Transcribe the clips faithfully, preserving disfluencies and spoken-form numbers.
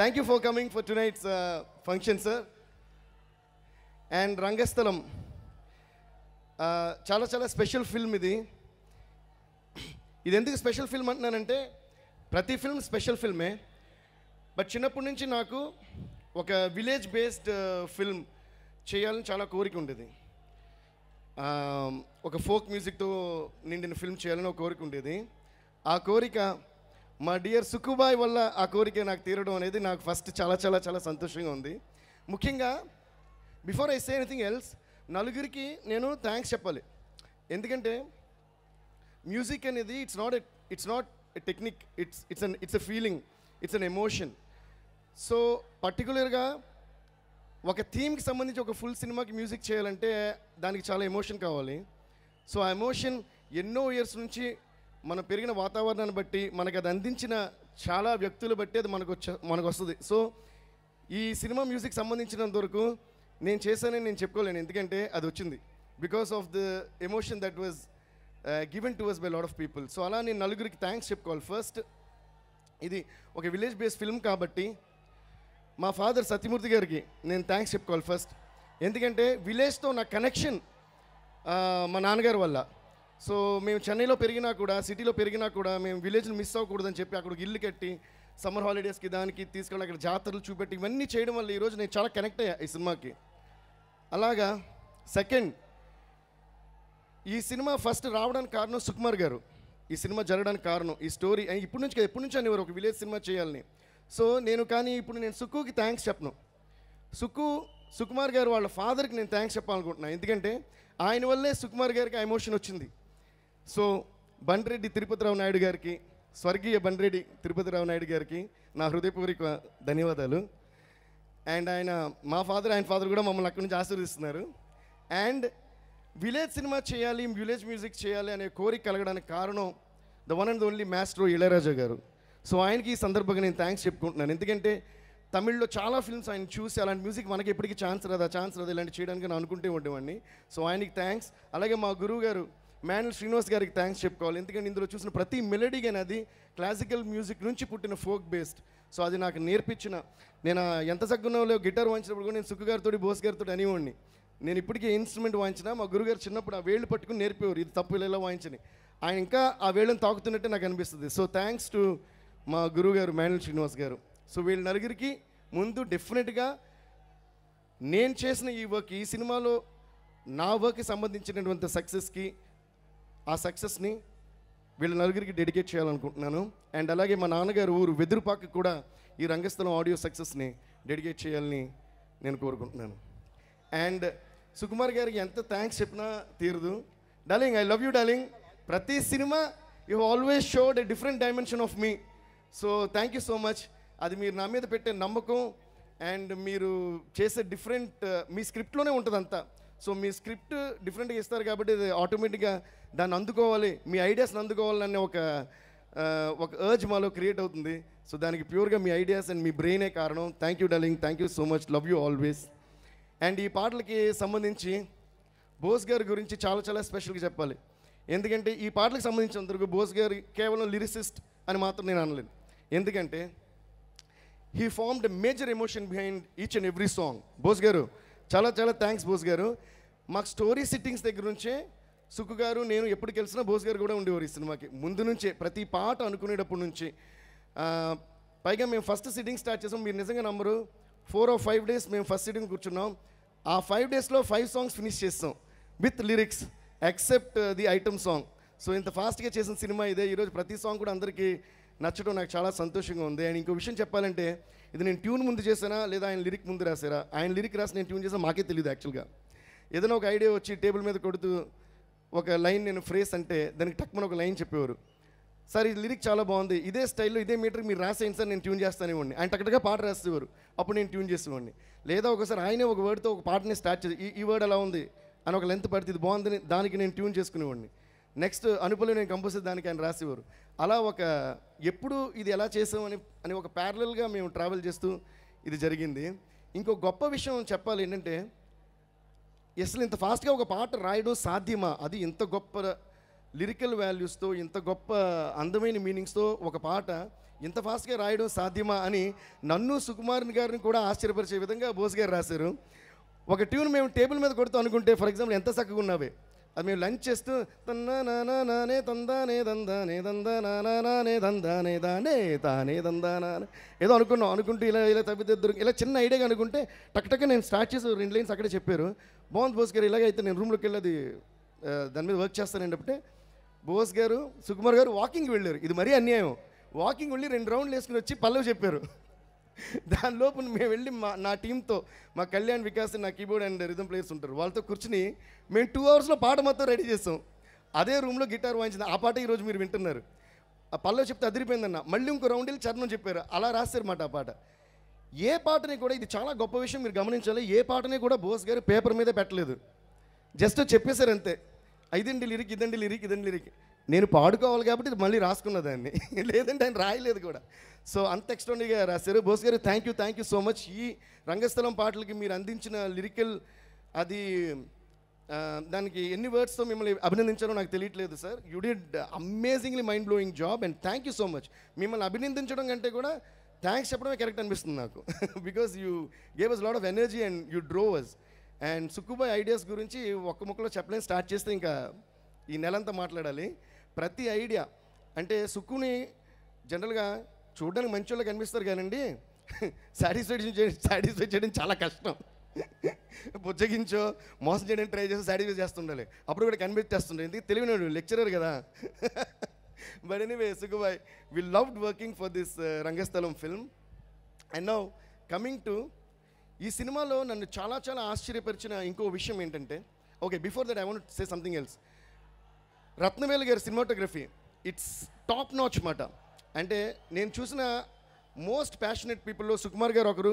Thank you for coming for tonight's uh, function, sir. And Rangasthalam, uh, chala chala special film idi. Idenduku special film antunante prati film special film eh. But chinnappudi nunchi naaku oka village based uh, film cheyalani chala koriki undedi. Um oka folk music tho nindina film cheyalani oka koriki undedi. Aa korika మా dear Sukubai వల్ల ఆ కోరిక నాకు తీరడం అనేది నాకు first చాలా చాలా చాలా సంతోషంగా ఉంది. ముఖ్యంగా before I say anything else నలుగురికి నేను థ్యాంక్స్ చెప్పాలి. ఎందుకంటే మ్యూజిక్ అనేది it's not it's not a technique, it's it's an it's a feeling, it's an emotion. So పర్టికులర్గా ఒక థీమ్కి సంబంధించి ఒక ఫుల్ సినిమాకి మ్యూజిక్ చేయాలంటే దానికి చాలా ఎమోషన్ కావాలి. సో ఆ ఎమోషన్ ఎన్నో ఇయర్స్ నుంచి మనం పెరిగిన వాతావరణాన్ని బట్టి మనకు అది అందించిన చాలా వ్యక్తులు బట్టి అది మనకు మనకు వస్తుంది. సో ఈ సినిమా మ్యూజిక్ సంబంధించినంత వరకు నేను చేశానని నేను చెప్పుకోలేను, ఎందుకంటే అది వచ్చింది because of the emotion that was given to us by lot of people. So అలా నేను నలుగురికి థ్యాంక్స్ చెప్పుకోవాలి. ఫస్ట్ ఇది ఒక విలేజ్ బేస్డ్ ఫిల్మ్ కాబట్టి మా ఫాదర్ సత్యమూర్తి గారికి నేను థ్యాంక్స్ చెప్పుకోవాలి ఫస్ట్. ఎందుకంటే విలేజ్తో నా కనెక్షన్ మా నాన్నగారి వల్ల. సో మేము చెన్నైలో పెరిగినా కూడా, సిటీలో పెరిగినా కూడా మేము విలేజ్ని మిస్ అవ్వకూడదని చెప్పి అక్కడికి ఇల్లు కట్టి సమ్మర్ హాలిడేస్కి దానికి తీసుకెళ్ళి అక్కడ జాతరలు చూపెట్టి ఇవన్నీ చేయడం వల్ల ఈరోజు నేను చాలా కనెక్ట్ అయ్యా ఈ సినిమాకి. అలాగా సెకండ్, ఈ సినిమా ఫస్ట్ రావడానికి కారణం సుకుమార్ గారు, ఈ సినిమా జరగడానికి కారణం ఈ స్టోరీ. ఇప్పటి నుంచి ఎప్పటి నుంచి అనేవారు ఒక విలేజ్ సినిమా చేయాలని. సో నేను కానీ ఇప్పుడు నేను సుక్కుకి థ్యాంక్స్ చెప్పను, సుక్కు సుకుమార్ గారు వాళ్ళ ఫాదర్కి నేను థ్యాంక్స్ చెప్పాలనుకుంటున్నాను. ఎందుకంటే ఆయన వల్లే సుకుమార్ గారికి ఆ ఎమోషన్ వచ్చింది. సో బండ్రెడ్డి తిరుపతిరావు నాయుడు గారికి, స్వర్గీయ బండ్రెడ్డి తిరుపతిరావు నాయుడు గారికి నా హృదయపూర్వక ధన్యవాదాలు. అండ్ ఆయన మా ఫాదర్ ఆయన ఫాదర్ కూడా మమ్మల్ని అక్కడి నుంచి ఆశీర్వదిస్తున్నారు. అండ్ విలేజ్ సినిమా చేయాలి, విలేజ్ మ్యూజిక్ చేయాలి అనే కోరిక కలగడానికి కారణం the one and only master Ilaiyaraaja గారు. సో ఆయనకి ఈ సందర్భంగా నేను థ్యాంక్స్ చెప్పుకుంటున్నాను. ఎందుకంటే తమిళ్లో చాలా ఫిల్మ్స్ ఆయన చూసి అలాంటి మ్యూజిక్ మనకి ఎప్పటికీ ఛాన్స్ రాదా ఛాన్స్ రాదా ఇలాంటి చేయడానికి నేను అనుకుంటూ ఉండేవాడిని. సో ఆయనకి థ్యాంక్స్. అలాగే మా గురువు గారు మానిల్ శ్రీనివాస్ గారికి థ్యాంక్స్ చెప్పుకోవాలి. ఎందుకంటే ఇందులో చూసిన ప్రతి మెలోడీ కానీ అది క్లాసికల్ మ్యూజిక్ నుంచి పుట్టిన ఫోక్ బేస్డ్. సో అది నాకు నేర్పించిన, నేను ఎంత సగ్గున్నలో గిటార్ వాయించినప్పుడు కూడా నేను సుక్కుగారితో బోస్గారితో అనేవాడిని. నేను ఇప్పటికీ ఇన్స్ట్రుమెంట్ వాయించినా మా గురుగారు చిన్నప్పుడు ఆ వేళ్ళు పట్టుకుని నేర్పేవారు, ఇది తప్పు ఇలా వాయించని. ఆయన ఇంకా ఆ వేళ్ళని తాకుతున్నట్టే నాకు అనిపిస్తుంది. సో థ్యాంక్స్ టు మా గురువు గారు మానిల్ శ్రీనివాస్ గారు. సో వీళ్ళ నలుగురికి ముందు డెఫినెట్గా నేను చేసిన ఈ వర్క్, ఈ సినిమాలో నా వర్క్కి సంబంధించినటువంటి సక్సెస్కి, ఆ సక్సెస్ని వీళ్ళ నలుగురికి డెడికేట్ చేయాలనుకుంటున్నాను. అండ్ అలాగే మా నాన్నగారు ఊరు వెదురుపాకి కూడా ఈ రంగస్థలం ఆడియో సక్సెస్ని డెడికేట్ చేయాలని నేను కోరుకుంటున్నాను. అండ్ సుకుమార్ గారికి ఎంత థ్యాంక్స్ చెప్పినా తీరదు. Darling, I love you darling. ప్రతి cinema you always showed a different dimension of me. So thank you so much. అది మీరు నా మీద పెట్టే నమ్మకం అండ్ మీరు చేసే డిఫరెంట్, మీ స్క్రిప్ట్లోనే ఉంటుంది అంతా. సో మీ స్క్రిప్ట్ డిఫరెంట్గా ఇస్తారు కాబట్టి అది ఆటోమేటిక్గా దాన్ని అందుకోవాలి, మీ ఐడియాస్ని అందుకోవాలనే ఒక ఒక అర్జ్ మాలో క్రియేట్ అవుతుంది. సో దానికి ప్యూర్గా మీ ఐడియాస్ అండ్ మీ బ్రెయినే కారణం. Thank you darling, thank you so much, love you always. And ఈ పాటలకి సంబంధించి బోస్ గారి గురించి చాలా చాలా స్పెషల్గా చెప్పాలి. ఎందుకంటే ఈ పాటలకు సంబంధించినంతవరకు బోస్ గారు కేవలం లిరిసిస్ట్ అని మాత్రం నేను అనలేను. ఎందుకంటే he formed a major emotion behind each and every song. Bose garu చాలా చాలా థ్యాంక్స్. బోస్ గారు మాకు స్టోరీ సిట్టింగ్స్ దగ్గర నుంచే సుక్కు గారు నేను ఎప్పుడు కలిసినా బోస్ గారు కూడా ఉండేవారు ఈ సినిమాకి ముందు నుంచే, ప్రతి పాట అనుకునేటప్పటి నుంచి. పైగా మేము ఫస్ట్ సిట్టింగ్ స్టార్ట్ చేసాం, మీరు నిజంగా నమ్మరు, ఫోర్ ఆర్ ఫైవ్ డేస్ మేము ఫస్ట్ సిట్టింగ్ కూర్చున్నాం. ఆ ఫైవ్ డేస్లో ఫైవ్ సాంగ్స్ ఫినిష్ చేస్తాం with lyrics except the item song. So ఇంత ఫాస్ట్గా చేసిన సినిమా ఇదే. ఈరోజు ప్రతి సాంగ్ కూడా అందరికీ నచ్చడం నాకు చాలా సంతోషంగా ఉంది. అండ్ ఇంకో విషయం చెప్పాలంటే ఇది నేను ట్యూన్ ముందు చేసానా లేదా ఆయన లిరిక్ ముందు రాసారా, ఆయన లిరిక్ రాసి నేను ట్యూన్ చేసాను మాకే తెలియదు. యాక్చువల్గా ఏదైనా ఒక ఐడియా వచ్చి టేబుల్ మీద కొడుతూ ఒక లైన్ నేను ఫ్రేస్ అంటే దానికి టక్మని ఒక లైన్ చెప్పేవారు, సార్ ఈ లిరిక్ చాలా బాగుంది, ఇదే స్టైల్లో ఇదే మీటర్ మీరు రాసేయండి సార్ నేను ట్యూన్ చేస్తానేవ్వండి. ఆయన టక్కటగా పాట రాసేవారు, అప్పుడు నేను ట్యూన్ చేసేవాడిని. లేదా ఒకసారి ఆయనే ఒక వర్డ్తో ఒక పాటని స్టార్ట్ చేసి ఈ ఈ వర్డ్ అలా ఉంది అని ఒక లెంత్ పడితే ఇది బాగుందని దానికి నేను ట్యూన్ చేసుకునేవాడిని. నెక్స్ట్ అనుపలో నేను కంపోజ్ దానికి ఆయన రాసేవారు. అలా ఒక ఎప్పుడు ఇది ఎలా చేసామని అని ఒక ప్యారలల్గా మేము ట్రావెల్ చేస్తూ ఇది జరిగింది. ఇంకో గొప్ప విషయం చెప్పాలి ఏంటంటే అసలు ఇంత ఫాస్ట్గా ఒక పాట రాయడం సాధ్యమా, అది ఇంత గొప్ప లిరికల్ వాల్యూస్తో ఇంత గొప్ప అందమైన మీనింగ్స్తో ఒక పాట ఇంత ఫాస్ట్‌గా రాయడం సాధ్యమా అని నన్ను సుకుమార్ గారిని కూడా ఆశ్చర్యపరిచే విధంగా బోస్ గారు రాశారు. ఒక ట్యూన్ మేము టేబుల్ మీద కొడుతూ అనుకుంటే ఫర్ ఎగ్జాంపుల్ ఎంత చక్కగా ఉన్నావే అది మేము లంచ్ చేస్తూ తన్నా నానా నానే తందానే దందానే దందా నానా నానే దందానే దానే తానే దందానా ఏదో అనుకున్నాం అనుకుంటూ ఇలా ఇలా తప్పిదిద్దురు ఇలా చిన్న ఐడియాగా అనుకుంటే టక్ టక్ నేను స్టార్ట్ చేసి రెండు లైన్స్ అక్కడే చెప్పారు. బాగుంది బోస్ గారు ఇలాగైతే నేను రూమ్లోకి వెళ్ళేది దాని మీద వర్క్ చేస్తానండి. అప్పుడే బోస్ గారు సుకుమార్ గారు వాకింగ్కి వెళ్ళారు. ఇది మరీ అన్యాయం. వాకింగ్ వెళ్ళి రెండు రౌండ్లు వేసుకుని వచ్చి పల్లవి చెప్పారు. దానిలోపు మేము వెళ్ళి మా నా టీంతో మా కళ్యాణ్ వికాస్ నా కీబోర్డ్ అండ్ రిథమ్ ప్లేయర్స్ ఉంటారు వాళ్ళతో కూర్చుని మేము టూ అవర్స్లో పాట మొత్తం రెడీ చేస్తాం. అదే రూమ్లో గిటార్ వాయించింది ఆ పాట ఈరోజు మీరు వింటున్నారు. ఆ పల్లవి చెప్తే అదిరిపోయిందన్న మళ్ళీ ఇంకో రౌండ్ వెళ్ళి చరణం చెప్పారు. అలా రాశారన్నమాట ఆ పాట. ఏ పాటని కూడా ఇది చాలా గొప్ప విషయం మీరు గమనించాలి. ఏ పాటని కూడా బోస్ గారు పేపర్ మీద పెట్టలేదు. జస్ట్ చెప్పేశారు అంతే. ఐదండి లిరిక్ ఇదండి లిరిక్ ఇదండి లిరిక్ నేను పాడుకోవాలి కాబట్టి ఇది మళ్ళీ రాసుకున్నదాన్ని లేదంటే ఆయన రాయలేదు కూడా. సో అంత ఎక్స్ట్రాడినరీగా రాశారు బోస్ గారు. Thank you thank you so much. ఈ రంగస్థలం పాటలకి మీరు అందించిన లిరికల్ అది దానికి ఎన్ని వర్డ్స్తో మిమ్మల్ని అభినందించాలో నాకు తెలియట్లేదు sir. You did amazingly mind blowing job and thank you so much. మిమ్మల్ని అభినందించడం కంటే కూడా థ్యాంక్స్ చెప్పడమే కరెక్ట్ అనిపిస్తుంది నాకు. Because you gave us lot of energy and you drove us. And Sukkubhai ideas గురించి ఒక్క ముక్కలో చెప్పలేని స్టార్ట్ చేస్తే ఇంకా ఈ నెలంతా మాట్లాడాలి. ప్రతి ఐడియా అంటే సుక్కుని జనరల్గా చూడడానికి మంచి వాళ్ళు కనిపిస్తారు కానండి సాటిస్ఫాక్షన్ చే సాటిస్ఫై చేయడం చాలా కష్టం. బుజ్జగించో మోసం చేయడానికి ట్రై చేసి సాటిస్ఫై చేస్తుండాలి అప్పుడు కూడా కనిపించేస్తుండే ఎందుకు తెలివినాడు లెక్చరర్ కదా. But anyway Sukkubhai we loved working for this Rangasthalam film. And now coming to ఈ సినిమాలో నన్ను చాలా చాలా ఆశ్చర్యపరిచిన ఇంకో విషయం ఏంటంటే okay before that I want to say something else. Rathnavelu గారి సినిమాటోగ్రఫీ ఇట్స్ టాప్ నాచ్ మాట. అంటే నేను చూసిన మోస్ట్ ప్యాషనెట్ పీపుల్లో సుకుమార్ గారు ఒకరు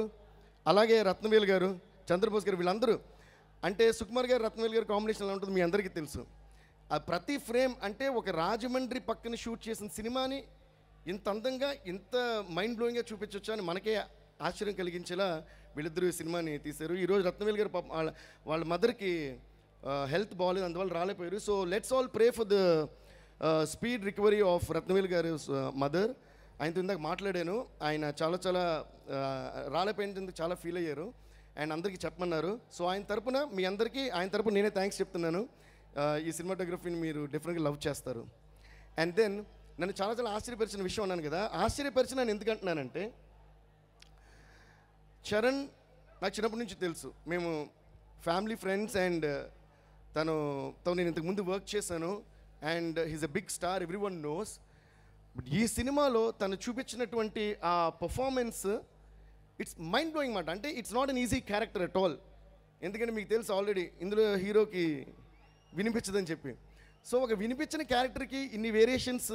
అలాగే రత్నవేలు గారు చంద్రబోస్ గారు వీళ్ళందరూ అంటే సుకుమార్ గారు రత్నవేలు గారు కాంబినేషన్ ఎలా ఉంటుంది మీ అందరికీ తెలుసు. ఆ ప్రతి ఫ్రేమ్ అంటే ఒక రాజమండ్రి పక్కన షూట్ చేసిన సినిమాని ఇంత అందంగా ఇంత మైండ్ బ్లోయింగ్గా చూపించవచ్చు అని మనకే ఆశ్చర్యం కలిగించేలా వీళ్ళిద్దరూ సినిమాని తీశారు. ఈరోజు రత్నవేలు గారు పాప వాళ్ళ వాళ్ళ మదర్కి హెల్త్ బాగాలేదు అందువల్ల రాలేపోయారు. So let's all pray for the speed recovery of Rathnavelu garu mother. ఆయనతో ఇందాక మాట్లాడాను. ఆయన చాలా చాలా రాలేపోయినందుకు చాలా ఫీల్ అయ్యారు అండ్ అందరికీ చెప్పమన్నారు. సో ఆయన తరపున మీ అందరికీ ఆయన తరపున నేనే థ్యాంక్స్ చెప్తున్నాను. ఈ సినిమాటోగ్రఫీని మీరు డెఫినెట్గా లవ్ చేస్తారు. అండ్ దెన్ నన్ను చాలా చాలా ఆశ్చర్యపరిచిన విషయం అన్నాను కదా. ఆశ్చర్యపరిచిన నేను ఎందుకంటున్నానంటే చరణ్ నాకు చిన్నప్పటి నుంచి తెలుసు. మేము ఫ్యామిలీ ఫ్రెండ్స్ అండ్ తను తను నేను ఇంతకుముందు వర్క్ చేశాను and he's a big star every one knows. But ఈ సినిమాలో తను చూపించినటువంటి ఆ పర్ఫార్మెన్స్ ఇట్స్ మైండ్ బ్లోయింగ్ మాట. అంటే it's not an easy character at all. ఎందుకంటే మీకు తెలుసు ఆల్రెడీ ఇందులో హీరోకి వినిపించదని చెప్పి సో ఒక వినిపించిన క్యారెక్టర్కి ఇన్ని వేరియేషన్స్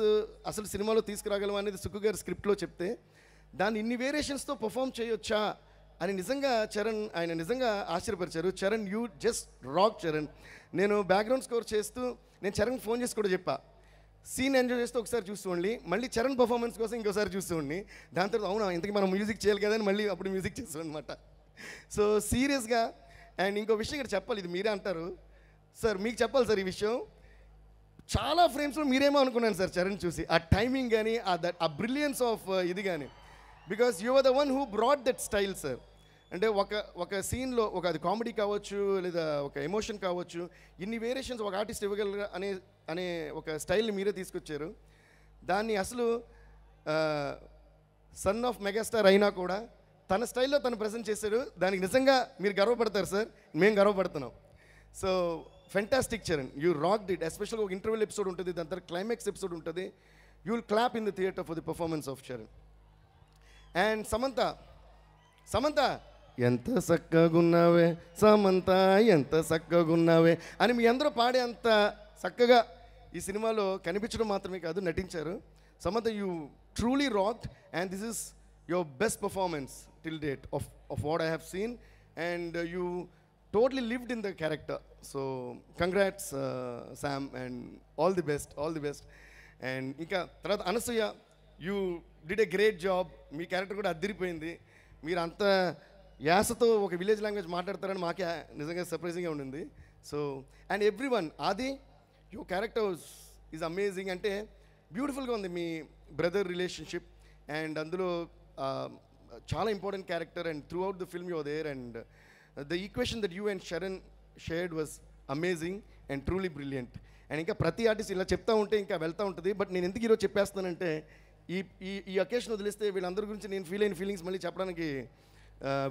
అసలు సినిమాలో తీసుకురాగలం అనేది సుక్కు గారి స్క్రిప్ట్లో చెప్తే దాన్ని ఇన్ని వేరియేషన్స్తో పర్ఫామ్ చేయొచ్చా అని నిజంగా చరణ్ ఆయన నిజంగా ఆశ్చర్యపరిచారు. Charan you just rock Charan. నేను బ్యాక్గ్రౌండ్ స్కోర్ చేస్తూ నేను చరణ్ ఫోన్ చేసి కూడా చెప్పా సీన్ ఎంజాయ్ చేస్తూ ఒకసారి చూసుకోండి మళ్ళీ చరణ్ పర్ఫార్మెన్స్ కోసం ఇంకోసారి చూసుకోండి దాని తర్వాత అవునా ఇంతకీ మనం మ్యూజిక్ చేయాలి కదా అని మళ్ళీ అప్పుడు మ్యూజిక్ చేస్తాం అనమాట. సో సీరియస్గా అండ్ ఇంకో విషయం ఇక్కడ చెప్పాలి ఇది మీరే అంటారు సార్ మీకు చెప్పాలి సార్ ఈ విషయం చాలా ఫ్రేమ్స్లో మీరేమో అనుకున్నాను సార్ చరణ్ చూసి ఆ టైమింగ్ కానీ ఆ దట్ ఆ బ్రిలియన్స్ ఆఫ్ ఇది కానీ because you are the one who brought that style sir. అంటే ఒక ఒక సీన్లో ఒక అది కామెడీ కావచ్చు లేదా ఒక ఎమోషన్ కావచ్చు ఇన్ని వేరియేషన్స్ ఒక ఆర్టిస్ట్ ఇవ్వగలరు అనే అనే ఒక స్టైల్ని మీరే తీసుకొచ్చారు. దాన్ని అసలు సన్ ఆఫ్ మెగాస్టార్ అయినా కూడా తన స్టైల్లో తను ప్రజెంట్ చేశారు. దానికి నిజంగా మీరు గర్వపడతారు సార్ మేము గర్వపడుతున్నాం. So fantastic Charan you rock it. ఎస్పెషల్గా ఒక ఇంటర్వెల్ ఎపిసోడ్ ఉంటుంది దాని తర్వాత క్లైమాక్స్ ఎపిసోడ్ ఉంటుంది. You will clap in the theatre for the performance of Charan. And Samantha Samantha ఎంత చక్కగున్నావే సమంత ఎంత చక్కగున్నావే అని మీ అందరూ పాడే అంత చక్కగా ఈ సినిమాలో కనిపించడం మాత్రమే కాదు నటించారు. Samantha you truly rocked and this is your best performance till date of of what I have seen and you totally lived in the character. So congrats Sam and all the best all the best. And ఇంకా తర్వాత Anasuya you did a great job. మీ character కూడా అదిరిపోయింది. మీరు అంత యాసతో ఒక village language మాట్లాడతారని మాకే నిజంగా సర్ప్రైజింగ్గా ఉండింది. So and every one Aadi your character is amazing. అంటే బ్యూటిఫుల్గా ఉంది మీ brother relationship and Andulo uh, chala important character, and throughout the film you were there, and uh, the equation that you and Charan shared was amazing and truly brilliant. And inka prati artist ila chepta unte inka velta untadi, but nenu enduku hero cheppestunante ee ee occasion odiliste villandaru gurinchi nenu feel ayin feelings malli cheppadaniki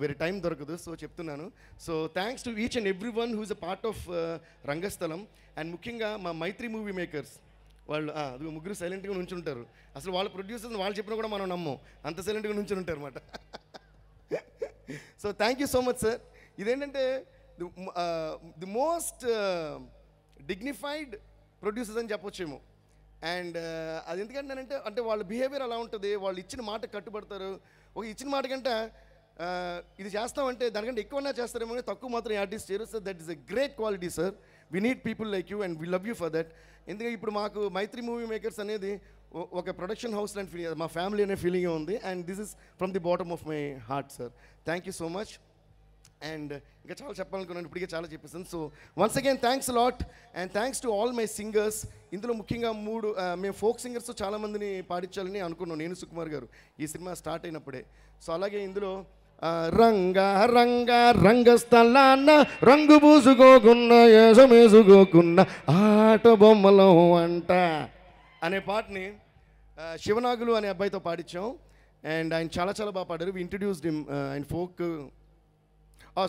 very time dorukadu, so cheptunnanu. So thanks to each and everyone who is a part of uh, Rangasthalam, and mukyanga ma Mythri Movie Makers. వాళ్ళు అది ముగ్గురు సైలెంట్గా నుంచుంటారు, అసలు వాళ్ళ producers వాళ్ళు చెప్పినా కూడా మనం నమ్మం, అంత సైలెంట్గా నుంచుంటారు అన్నమాట. So thank you so much sir. ఇదేంటంటే ది మోస్ట్ డిగ్నిఫైడ్ ప్రొడ్యూసర్స్ అని చెప్పొచ్చేమో. అండ్ అది ఎందుకంటానంటే అంటే వాళ్ళ బిహేవియర్ అలా ఉంటుంది, వాళ్ళు ఇచ్చిన మాట కట్టుబడతారు. ఒక ఇచ్చిన మాట కంటే ఇది చేస్తామంటే దానికంటే ఎక్కువన్నా చేస్తారేమో, తక్కువ మాత్రం ఆర్టిస్ట్ చేయరు. So that is a great quality sir. We need people like you and we love you for that. Endukante ippudu maaku Mythri Movie Makers anedi oka production house land feeling, ma family ane feeling undi, and this is from the bottom of my heart sir. Thank you so much. And inga chaala cheppalanukunnanu, ippudige chaala cheppesanu. So once again thanks a lot, and thanks to all my singers. Indulo mukkyenga moodu me folk singers tho chaala mandini paadinchalani anukunnanu nenu Sukumar garu ee cinema start ayinappude. So alage indulo రంగా రంగా రంగస్థలాన రంగు పూసుకోకున్న ఏసమేసుకోకున్న ఆట బొమ్మలు అంట అనే పాటని శివనాగులు అనే అబ్బాయితో పాడించాం. అండ్ ఆయన చాలా చాలా బాగా పాడారు. వి ఇంట్రడ్యూస్డ్ హిమ్ ఆయన ఫోక్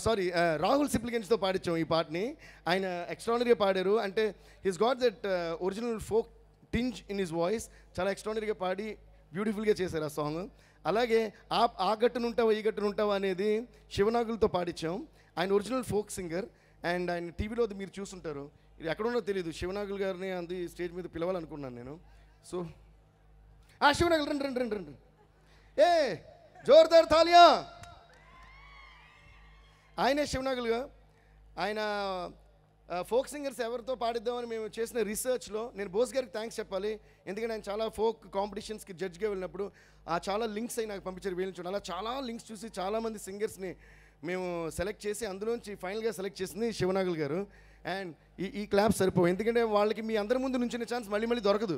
సారీ రాహుల్ సిప్లిగంజ్తో పాడించాం ఈ పాటని. ఆయన ఎక్స్ట్రానరీగా పాడారు, అంటే his got that original folk tinge in his voice. చాలా ఎక్స్ట్రానరీగా పాడి బ్యూటిఫుల్గా చేశారు ఆ సాంగ్. అలాగే ఆ ఆ గట్టునుంటావా ఈ గట్టునుంటావా అనేది శివనాగులతో పాడించాం. ఆయన ఒరిజినల్ ఫోక్ సింగర్, అండ్ ఆయన టీవీలో అది మీరు చూసుంటారు. ఇది ఎక్కడున్నా తెలియదు, శివనాగులు గారిని అది స్టేజ్ మీద పిలవాలనుకున్నాను నేను. సో ఆ శివనాగులు రండి రండి రండి రండి ఏ జోర్దార్ తాలియా. ఆయనే శివనాగులుగా. ఆయన ఫోక్ సింగర్స్ ఎవరితో పాడిద్దామని మేము చేసిన రీసెర్చ్లో నేను బోస్గారికి థ్యాంక్స్ చెప్పాలి, ఎందుకంటే ఆయన చాలా ఫోక్ కాంపిటీషన్స్కి జడ్జ్గా వెళ్ళినప్పుడు ఆ చాలా లింక్స్ అయి నాకు పంపించారు వేయించడం. అలా చాలా లింక్స్ చూసి చాలామంది సింగర్స్ని మేము సెలెక్ట్ చేసి అందులోంచి ఫైనల్గా సెలెక్ట్ చేసింది శివనాగులు గారు. అండ్ ఈ ఈ క్లాప్ సరిపోవు, ఎందుకంటే వాళ్ళకి మీ అందరి ముందు నుంచిన ఛాన్స్ మళ్ళీ మళ్ళీ దొరకదు.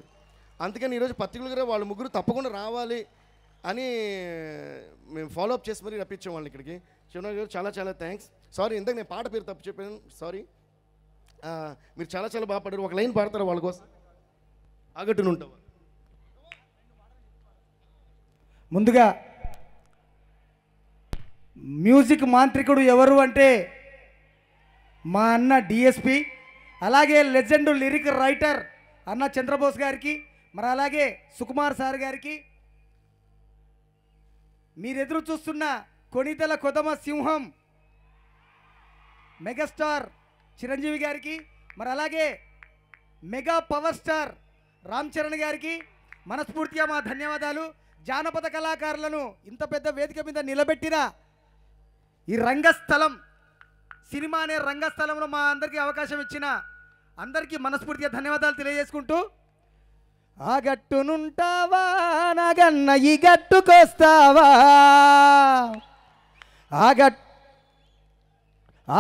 అందుకని ఈరోజు పర్టికులర్గా వాళ్ళు ముగ్గురు తప్పకుండా రావాలి అని మేము ఫాలోఅప్ చేసి మరీ రప్పించాం వాళ్ళని ఇక్కడికి. శివనాగులు గారు చాలా చాలా థ్యాంక్స్. సారీ ఇందాక నేను పాట పేరు తప్పు చెప్పాను, సారీ. మీరు చాలా చాలా బాగా పాడారు. ఒక లైన్ పాడతారు వాళ్ళ కోసం, ఆగట్టును ఉంటారు. ముందుగా మ్యూజిక్ మాంత్రికుడు ఎవరు అంటే మా అన్న డిఎస్పి, అలాగే లెజెండ్ లిరిక్ రైటర్ అన్న చంద్రబోస్ గారికి, మరి అలాగే సుకుమార్ సార్ గారికి, మీరెదురు చూస్తున్న కొణితల కొదమ సింహం మెగాస్టార్ చిరంజీవి గారికి, మరి అలాగే mega power star Ram Charan గారికి మనస్ఫూర్తిగా మా ధన్యవాదాలు. జానపద కళాకారులను ఇంత పెద్ద వేదిక మీద నిలబెట్టిన ఈ రంగస్థలం సినిమా అనే రంగస్థలంలో మా అందరికీ అవకాశం ఇచ్చిన అందరికీ మనస్ఫూర్తిగా ధన్యవాదాలు తెలియజేసుకుంటూ, ఆ గట్టునుంటావా నాగన్న ఈ గట్టుకొస్తావా, ఆ గట్టు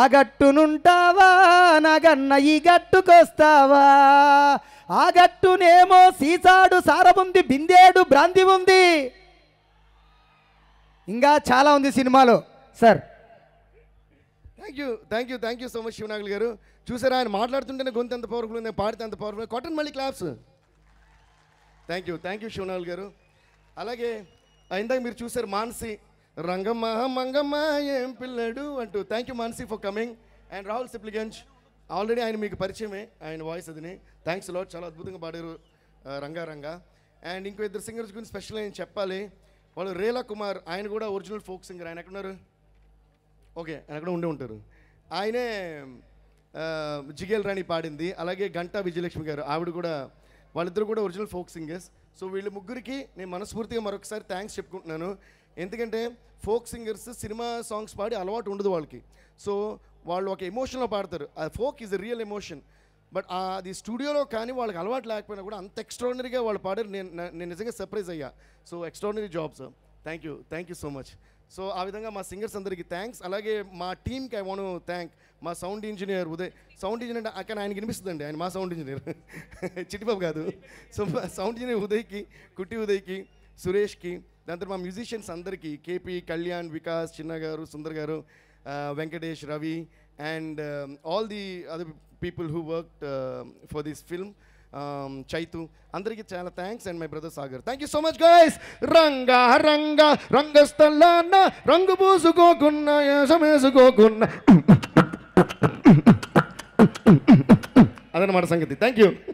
ఆ గట్టునుంటావా నాగన్న ఈ గట్టుకొస్తావా, ఆ గట్టునేమో సీసాడు సారముంది బిందేడు బ్రాంతి ఉంది, ఇంకా చాలా ఉంది సినిమాలో sir. Thank you thank you thank you so much Sivanagulu గారు. చూసారా ఆయన మాట్లాడుతుంటేనే గొంతు ఎంత పవర్ఫుల్, నేను పాడితే అంత పవర్ఫుల్. కాటన్ మళ్ళీ claps. Thank you thank you Sivanagulu గారు. అలాగే ఇందాక మీరు చూసారు మాన్సి రంగమ్మ మంగమ్మ ఏం పిల్లడు అంటూ. Thank you Mansi for coming. And Rahul Sipligunj already ఆయన మీకు పరిచయమే, ఆయన వాయిస్ అదిని. థ్యాంక్స్ లాట్, చాలా అద్భుతంగా పాడారు రంగారంగా. అండ్ ఇంకో ఇద్దరు సింగర్స్ గురించి స్పెషల్ నేను చెప్పాలి. వాళ్ళు రేలా కుమార్, ఆయన కూడా ఒరిజినల్ ఫోక్ సింగర్. ఆయన ఎక్కడున్నారు? ఓకే, ఆయన ఎక్కడ ఉండే ఉంటారు. ఆయనే జిగేల్ రాణి పాడింది. అలాగే గంటా విజయలక్ష్మి గారు, ఆవిడ కూడా, వాళ్ళిద్దరు కూడా ఒరిజినల్ ఫోక్ సింగర్స్. సో వీళ్ళ ముగ్గురికి నేను మనస్ఫూర్తిగా మరొకసారి థ్యాంక్స్ చెప్పుకుంటున్నాను, ఎందుకంటే ఫోక్ సింగర్స్ సినిమా సాంగ్స్ పాడి అలవాటు ఉండదు వాళ్ళకి. సో వాళ్ళు ఒక ఎమోషన్లో పాడతారు, ఆ folk is a real emotion. But అది స్టూడియోలో కానీ వాళ్ళకి అలవాటు లేకపోయినా కూడా అంత ఎక్స్ట్రాడినరీగా వాళ్ళు పాడారు. నేను నేను నిజంగా సర్ప్రైజ్ అయ్యా. So extraordinary job sir. Thank you thank you so much. So ఆ విధంగా మా సింగర్స్ అందరికీ థ్యాంక్స్. అలాగే మా టీమ్కి ఐ వాంట్ థ్యాంక్ మా sound engineer Uday. Sound engineer అక్కడ ఆయనకి వినిపిస్తుందండి, ఆయన మా సౌండ్ ఇంజనీర్, చిట్టిబాబు కాదు. సో సౌండ్ ఇంజనీర్ ఉదయ్కి, కుట్టి ఉదయ్కి, సురేష్కి, దాంతో మా మ్యూజిషియన్స్ అందరికీ కేపీ కళ్యాణ్ వికాస్ చిన్న గారు సుందర్ గారు Venkatesh Ravi and um, all the other people who worked uh, for this film um, Chaitu andariki chaala thanks and my brother Sagar thank you so much guys ranga ranga rangasthalana rangu boosuko gunna yasamesuko gunna adanamada sangati thank you